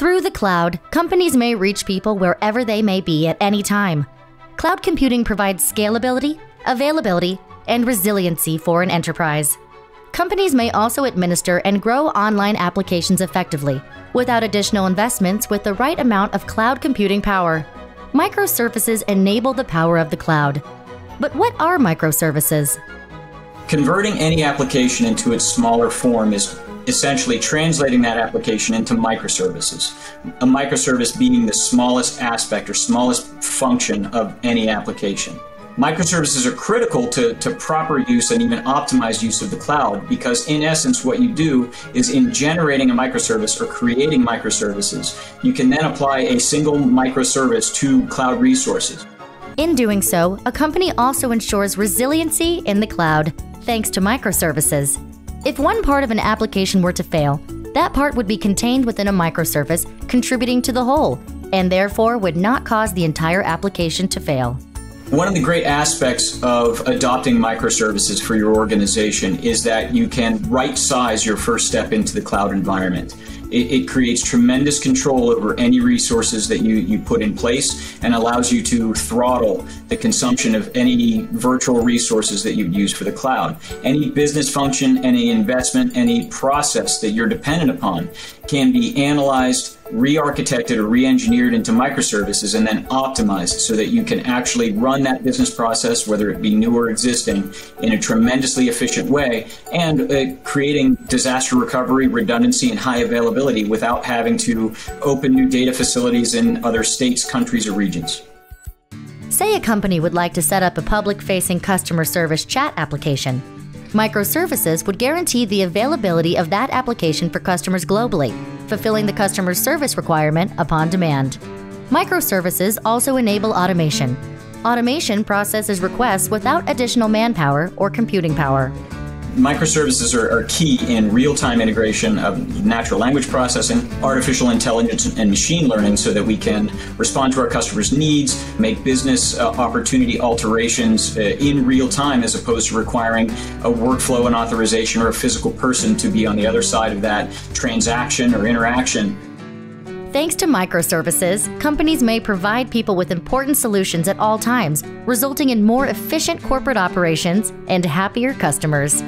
Through the cloud, companies may reach people wherever they may be at any time. Cloud computing provides scalability, availability, and resiliency for an enterprise. Companies may also administer and grow online applications effectively, without additional investments, with the right amount of cloud computing power. Microservices enable the power of the cloud. But what are microservices? Converting any application into its smaller form is essentially translating that application into microservices. A microservice being the smallest aspect or smallest function of any application. Microservices are critical to proper use and even optimized use of the cloud, because in essence what you do is, in generating a microservice or creating microservices, you can then apply a single microservice to cloud resources. In doing so, a company also ensures resiliency in the cloud, thanks to microservices. If one part of an application were to fail, that part would be contained within a microservice, contributing to the whole, and therefore would not cause the entire application to fail. One of the great aspects of adopting microservices for your organization is that you can right-size your first step into the cloud environment. It creates tremendous control over any resources that you put in place, and allows you to throttle the consumption of any virtual resources that you use for the cloud. Any business function, any investment, any process that you're dependent upon can be analyzed, re-architected or re-engineered into microservices, and then optimized so that you can actually run that business process, whether it be new or existing, in a tremendously efficient way, and creating disaster recovery, redundancy, and high availability without having to open new data facilities in other states, countries, or regions. Say a company would like to set up a public-facing customer service chat application. Microservices would guarantee the availability of that application for customers globally, fulfilling the customer service requirement upon demand. Microservices also enable automation. Automation processes requests without additional manpower or computing power. Microservices are key in real-time integration of natural language processing, artificial intelligence, and machine learning, so that we can respond to our customers' needs, make business opportunity alterations in real time, as opposed to requiring a workflow and authorization or a physical person to be on the other side of that transaction or interaction. Thanks to microservices, companies may provide people with important solutions at all times, resulting in more efficient corporate operations and happier customers.